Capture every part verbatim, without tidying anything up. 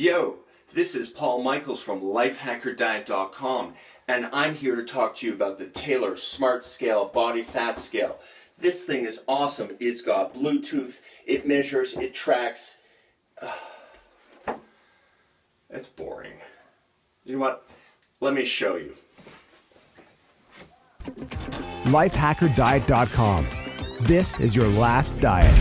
Yo, this is Paul Michaels from lifehacker diet dot com, and I'm here to talk to you about the Taylor Smart Scale Body Fat Scale. This thing is awesome. It's got Bluetooth, it measures, it tracks. Uh, that's boring. You know what? Let me show you. lifehacker diet dot com. This is your last diet.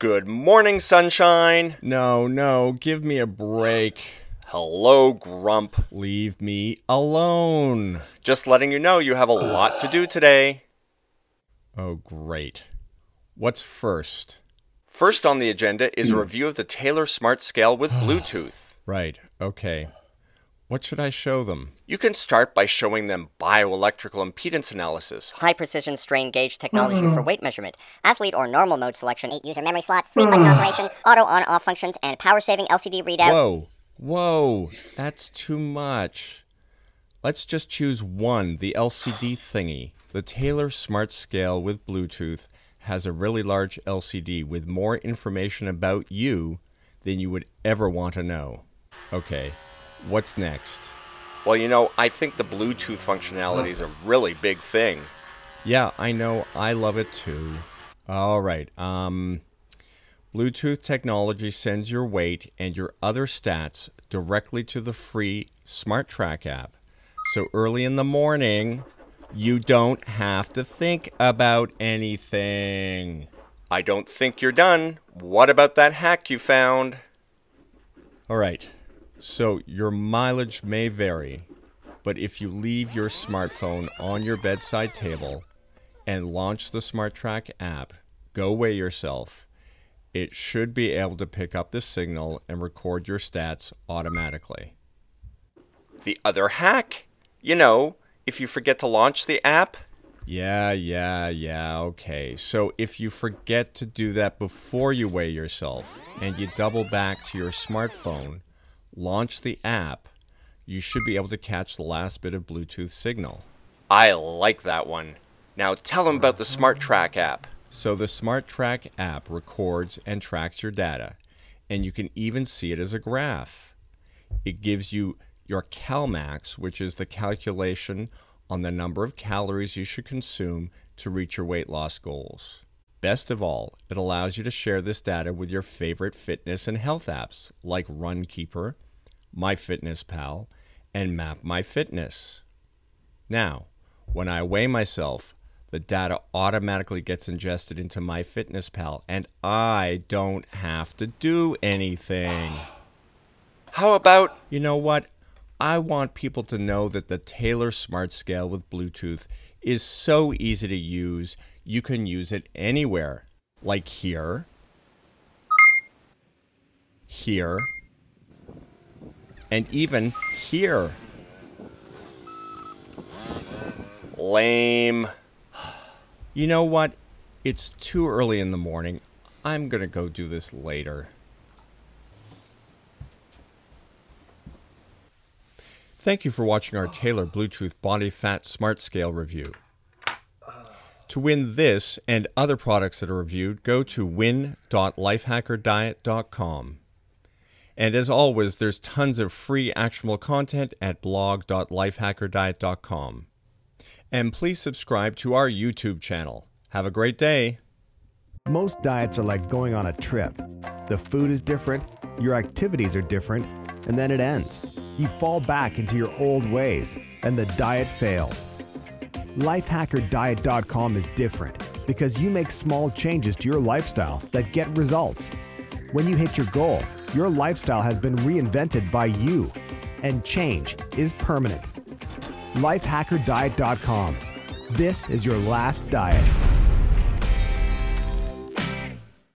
Good morning, sunshine. No, no, give me a break. Hello, Grump. Leave me alone. Just letting you know you have a lot to do today. Oh, great. What's first? First on the agenda is a review of the Taylor Smart Scale with Bluetooth. Right, okay. What should I show them? You can start by showing them bioelectrical impedance analysis, high-precision strain gauge technology for weight measurement, athlete or normal mode selection, eight user memory slots, three button operation, auto on-off functions, and power-saving L C D readout. Whoa, whoa, that's too much. Let's just choose one, the L C D thingy. The Taylor Smart Scale with Bluetooth has a really large L C D with more information about you than you would ever want to know. Okay. What's next? Well, you know, I think the Bluetooth functionality is a really big thing. Yeah, I know. I love it too. All right. Um, Bluetooth technology sends your weight and your other stats directly to the free SmartTrack app. So early in the morning, you don't have to think about anything. I don't think you're done. What about that hack you found? All right. So your mileage may vary, but if you leave your smartphone on your bedside table and launch the SmartTrack app, go weigh yourself, it should be able to pick up the signal and record your stats automatically. The other hack? You know, if you forget to launch the app? Yeah, yeah, yeah, okay. So if you forget to do that before you weigh yourself and you double back to your smartphone, launch the app, you should be able to catch the last bit of Bluetooth signal. I like that one. Now tell them about the SmartTrack app. So the SmartTrack app records and tracks your data, and you can even see it as a graph. It gives you your CalMax, which is the calculation on the number of calories you should consume to reach your weight loss goals. Best of all, it allows you to share this data with your favorite fitness and health apps like RunKeeper, MyFitnessPal, and MapMyFitness. Now, when I weigh myself, the data automatically gets ingested into MyFitnessPal, and I don't have to do anything. How about... You know what? I want people to know that the Taylor Smart Scale with Bluetooth is so easy to use, you can use it anywhere. Like here, here, and even here. Lame. You know what? It's too early in the morning. I'm gonna go do this later. Thank you for watching our Taylor Bluetooth Body Fat Smart Scale review. To win this and other products that are reviewed, go to win dot lifehacker diet dot com. And as always, there's tons of free actionable content at blog dot lifehacker diet dot com. And please subscribe to our YouTube channel. Have a great day. Most diets are like going on a trip. The food is different, your activities are different, and then it ends. You fall back into your old ways, and the diet fails. lifehacker diet dot com is different because you make small changes to your lifestyle that get results. When you hit your goal, your lifestyle has been reinvented by you, and change is permanent. lifehacker diet dot com. This is your last diet.